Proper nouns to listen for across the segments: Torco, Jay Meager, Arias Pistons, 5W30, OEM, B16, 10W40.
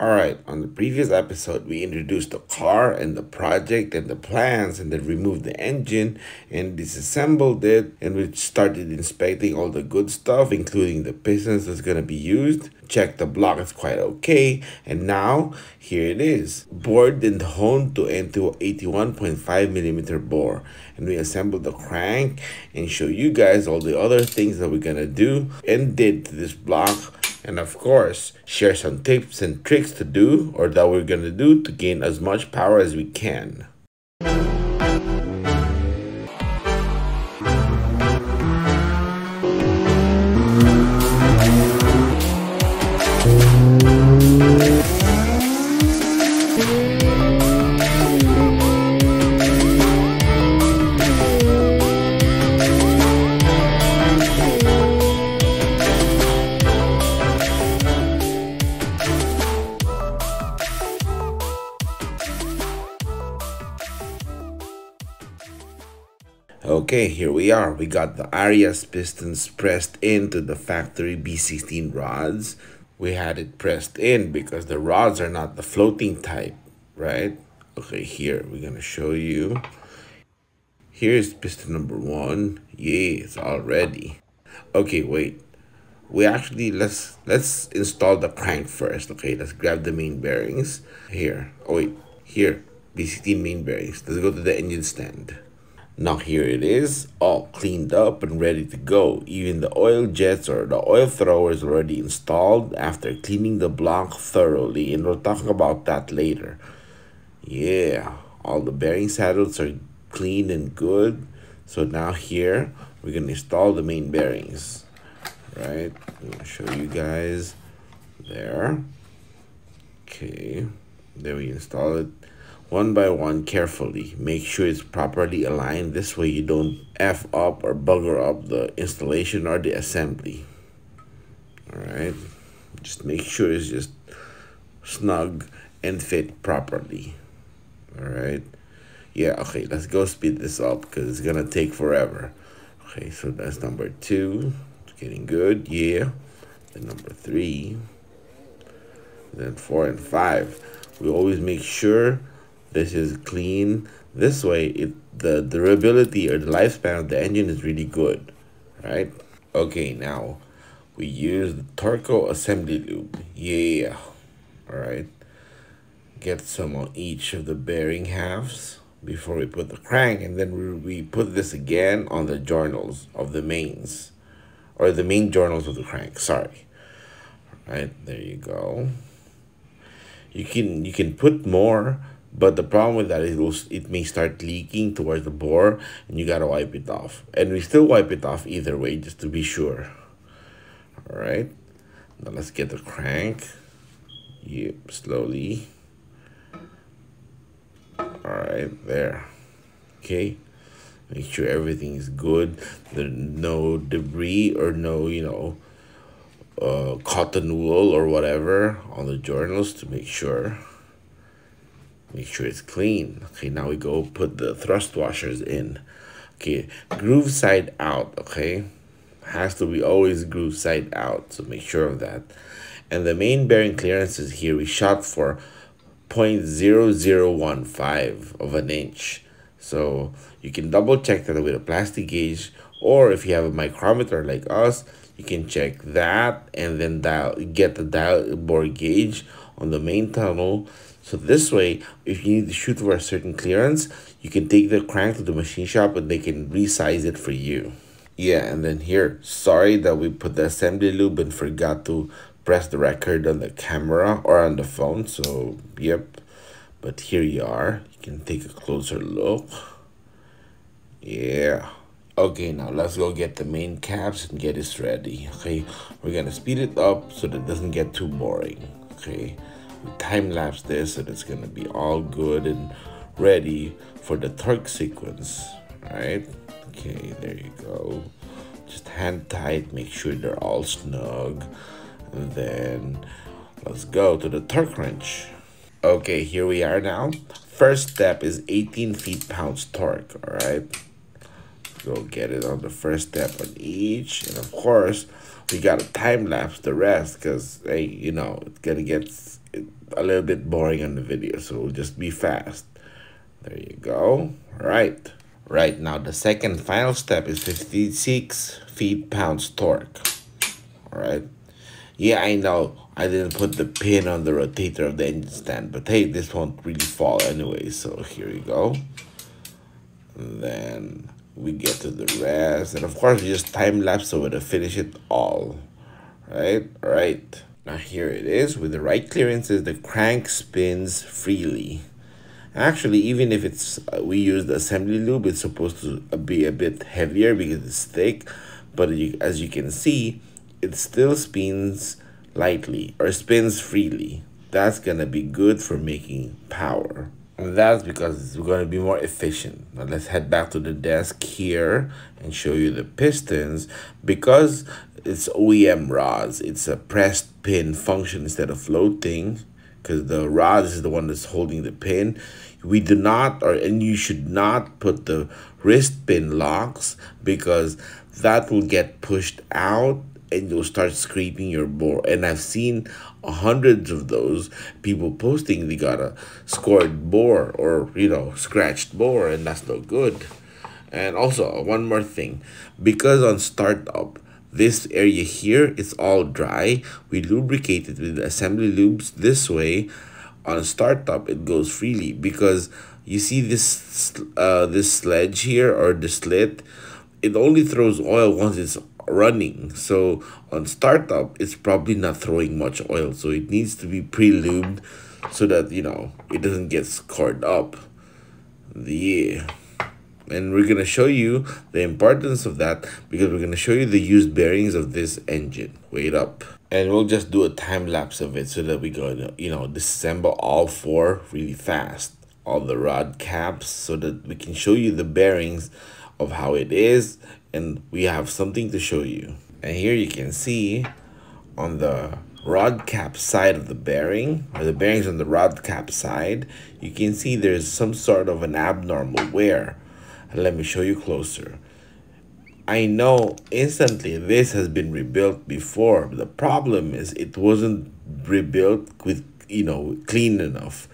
Alright, on the previous episode, we introduced the car and the project and the plans, and then removed the engine and disassembled it, and we started inspecting all the good stuff, including the pistons that's going to be used. Checked the block, it's quite okay, and now here it is, bored and honed to into 81.5mm bore. And we assembled the crank and show you guys all the other things that we're going to do and did to this block. And of course, share some tips and tricks to do, or that we're going to do, to gain as much power as we can. Okay, here we are. We got the Arias pistons pressed into the factory B16 rods. We had it pressed in because the rods are not the floating type, right? Okay, here we're gonna show you. Here's piston number one. Yeah, it's all ready. Okay, wait. We actually, let's install the crank first. Okay, let's grab the main bearings. Here, oh wait, here, B16 main bearings. Let's go to the engine stand. Now here it is, all cleaned up and ready to go. Even the oil jets or the oil thrower is already installed after cleaning the block thoroughly, and we'll talk about that later. Yeah, all the bearing saddles are clean and good. So now here, we're gonna install the main bearings. Right, I'm gonna show you guys there. Okay, there we install it. One by one, carefully. Make sure it's properly aligned. This way you don't F up or bugger up the installation or the assembly. Alright. Just make sure it's just snug and fit properly. Alright. Yeah, okay. Let's go speed this up because it's going to take forever. Okay, so that's number two. It's getting good. Yeah. Then number three. Then 4 and 5. We always make sure this is clean. This way, the durability or the lifespan of the engine is really good, right? Okay, now we use the Torco assembly lube. Yeah, all right. Get some on each of the bearing halves before we put the crank, and then we put this again on the journals of the mains, or the main journals of the crank. Sorry. All right, there you go. You can put more. But the problem with that is it may start leaking towards the bore, and you gotta wipe it off. And we still wipe it off either way, just to be sure. All right, now let's get the crank. Yep, slowly. All right, there. Okay, make sure everything is good. There's no debris or no, you know, cotton wool or whatever on the journals to make sure. Make sure it's clean. Okay, now we go put the thrust washers in. Okay, groove side out, okay? Has to be always groove side out, so make sure of that. And the main bearing clearances here, we shot for 0.0015 of an inch. So you can double check that with a plastic gauge, or if you have a micrometer like us, you can check that and then dial, get the dial bore gauge on the main tunnel. So this way, if you need to shoot for a certain clearance, you can take the crank to the machine shop and they can resize it for you. Yeah, and then here, sorry that we put the assembly lube and forgot to press the record on the camera or on the phone. So, yep. But here you are. You can take a closer look. Yeah. Okay, now let's go get the main caps and get this ready. Okay, we're gonna speed it up so that it doesn't get too boring. Okay. Time-lapse this, and it's gonna be all good and ready for the torque sequence, right? Okay, there you go. Just hand tight, make sure they're all snug, and then let's go to the torque wrench. Okay, here we are now. First step is 18 feet-pounds torque, all right? Go get it on the first step on each, and of course, we gotta time-lapse the rest, because, hey, you know, it's gonna get... a little bit boring on the video, so we'll just be fast. There you go. Right, now the second final step is 56 feet-pounds torque. All right. Yeah, I know I didn't put the pin on the rotator of the engine stand, but hey, this won't really fall anyway, so here you go. And then we get to the rest, and of course we just time-lapse so we're gonna finish it all. All right. Now here it is. With the right clearances, the crank spins freely. Actually, even if it's we use the assembly lube, it's supposed to be a bit heavier because it's thick, but as you can see, it still spins lightly or spins freely. That's gonna be good for making power. And that's because it's gonna be more efficient. Now let's head back to the desk here and show you the pistons. Because it's OEM rods, it's a pressed pin function instead of floating, because the rod is the one that's holding the pin. We do not, and you should not put the wrist pin locks, because that will get pushed out and you'll start scraping your bore. And I've seen hundreds of those people posting they got a scored bore or, you know, scratched bore, and that's no good. And also, one more thing, because on startup, this area here is all dry. We lubricate it with the assembly lubes this way. On startup, it goes freely because you see this, this sledge here or the slit, it only throws oil once it's running. So on startup, it's probably not throwing much oil, so it needs to be pre-lubed so that, you know, it doesn't get scored up. Yeah, and we're gonna show you the importance of that because we're gonna show you the used bearings of this engine. Wait up, and we'll just do a time lapse of it so that we're gonna, you know, disassemble all four really fast, all the rod caps, so that we can show you the bearings of how it is, and we have something to show you. And here you can see on the rod cap side of the bearing, or the bearings on the rod cap side, you can see there's some sort of an abnormal wear. Let me show you closer. I know instantly this has been rebuilt before. The problem is it wasn't rebuilt with, you know, clean enough.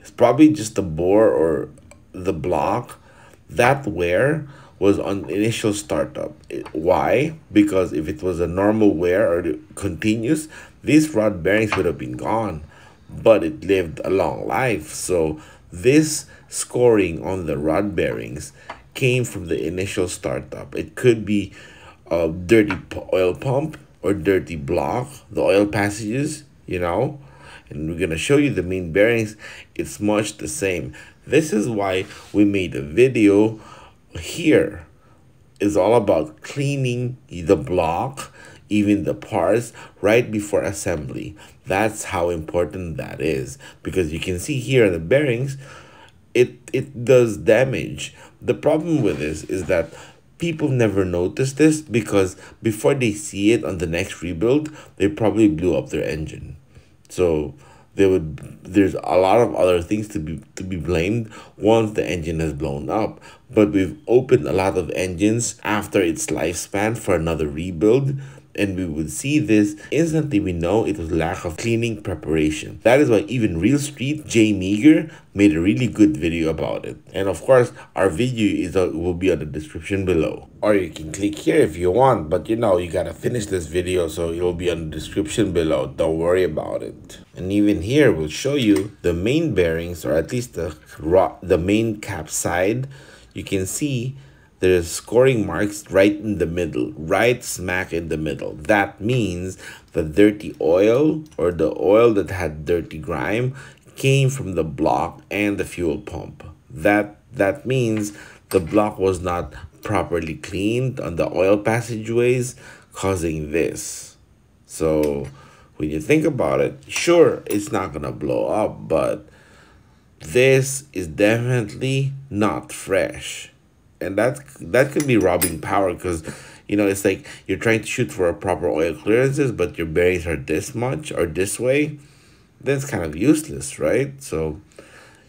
It's probably just the bore or the block. That wear was on initial startup. Why? Because if it was a normal wear or continuous, these rod bearings would have been gone, but it lived a long life. So this scoring on the rod bearings came from the initial startup. It could be a dirty oil pump or dirty block, the oil passages, you know, and we're gonna show you the main bearings. It's much the same. This is why we made a video here. It's all about cleaning the block, even the parts, right before assembly. That's how important that is, because you can see here in the bearings, it does damage. The problem with this is that people never notice this because before they see it on the next rebuild, they probably blew up their engine. So there's a lot of other things to be blamed once the engine has blown up. But we've opened a lot of engines after its lifespan for another rebuild, and we would see this instantly. We know it was lack of cleaning preparation. That is why even Real Street Jay Meager made a really good video about it. And of course, our video will be on the description below, or you can click here if you want. But you know, you gotta finish this video, so it will be on the description below. Don't worry about it. And even here, we'll show you the main bearings, or at least the main cap side. You can see there's scoring marks right in the middle, right smack in the middle. That means the dirty oil or the oil that had dirty grime came from the block and the fuel pump. That means the block was not properly cleaned on the oil passageways, causing this. So when you think about it, sure, it's not gonna blow up, but this is definitely not fresh. And that could be robbing power, because, you know, it's like you're trying to shoot for a proper oil clearances, but your bearings are this much or this way. That's kind of useless, right? So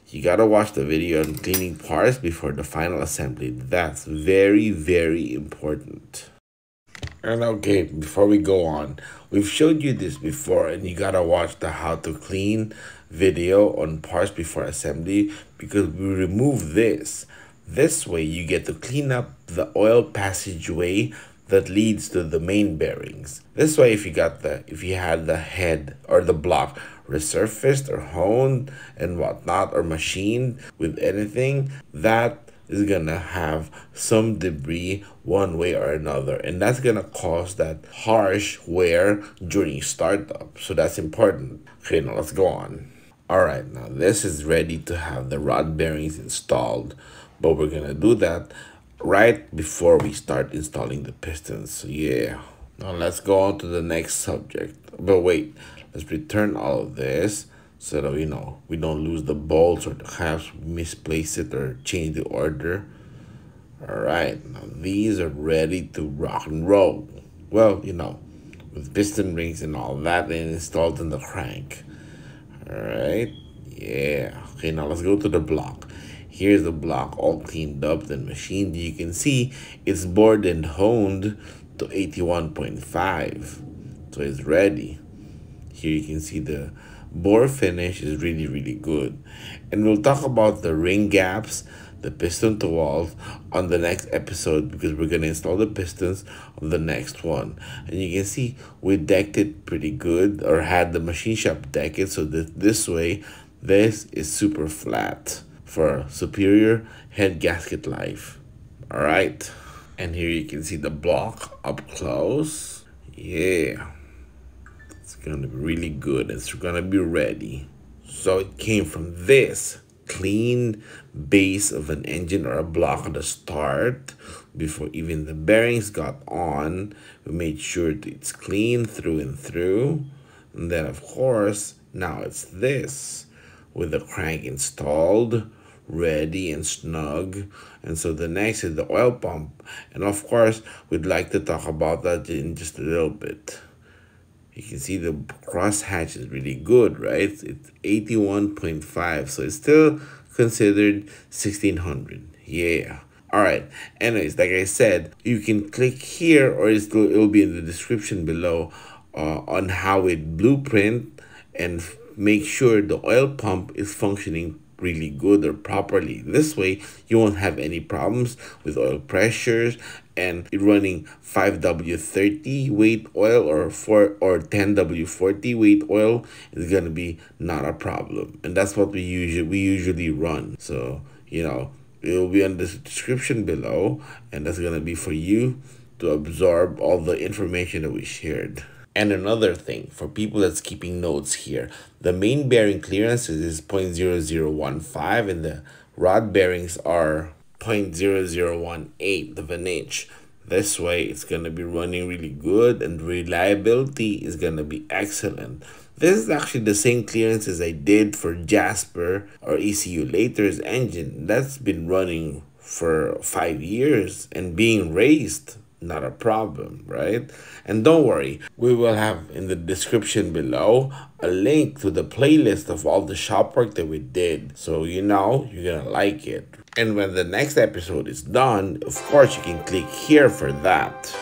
you got to watch the video on cleaning parts before the final assembly. That's very, very important. And okay, before we go on, we've showed you this before, and you gotta watch the how to clean video on parts before assembly, because we remove this. This way you get to clean up the oil passageway that leads to the main bearings. This way, if you had the head or the block resurfaced or honed and whatnot, or machined with anything, that is gonna have some debris one way or another, and that's gonna cause that harsh wear during startup. So that's important. Okay, now let's go on. All right, now this is ready to have the rod bearings installed, but we're gonna do that right before we start installing the pistons. Yeah, now let's go on to the next subject. But wait, let's return all of this so that, you know, we don't lose the bolts or the caps, misplace it, or change the order. All right, now these are ready to rock and roll. Well, you know, with piston rings and all that, and installed in the crank. All right, yeah. Okay, now let's go to the block. Here's the block all cleaned up and machined. You can see it's bored and honed to 81.5. So it's ready. Here you can see the bore finish is really, really good. And we'll talk about the ring gaps, the piston to walls on the next episode, because we're going to install the pistons on the next one. And you can see we decked it pretty good, or had the machine shop deck it, so that this way this is super flat for superior head gasket life. All right, and here you can see the block up close. Yeah, it's gonna be really good. It's gonna be ready. So it came from this clean base of an engine or a block at the start. Before even the bearings got on, we made sure it's clean through and through. And then of course, now it's this with the crank installed, ready and snug. And so the next is the oil pump. And of course, we'd like to talk about that in just a little bit. You can see the crosshatch is really good, right? It's 81.5, so it's still considered 1600. Yeah. All right. Anyways, like I said, you can click here, or it'll be in the description below, on how it blueprint and make sure the oil pump is functioning really good or properly. This way, you won't have any problems with oil pressures and running 5W30 weight oil or 10W40 weight oil is gonna be not a problem. And that's what we usually run. So, you know, it will be on the description below, and that's gonna be for you to absorb all the information that we shared. And another thing, for people that's keeping notes here, the main bearing clearance is 0.0015 and the rod bearings are 0.0018 of an inch. This way, it's going to be running really good and reliability is going to be excellent. This is actually the same clearance as I did for Jasper or ECU Later's engine. That's been running for 5 years and being raised. Not a problem, right? And don't worry, we will have in the description below a link to the playlist of all the shop work that we did. So you know you're gonna like it. And when the next episode is done, of course you can click here for that.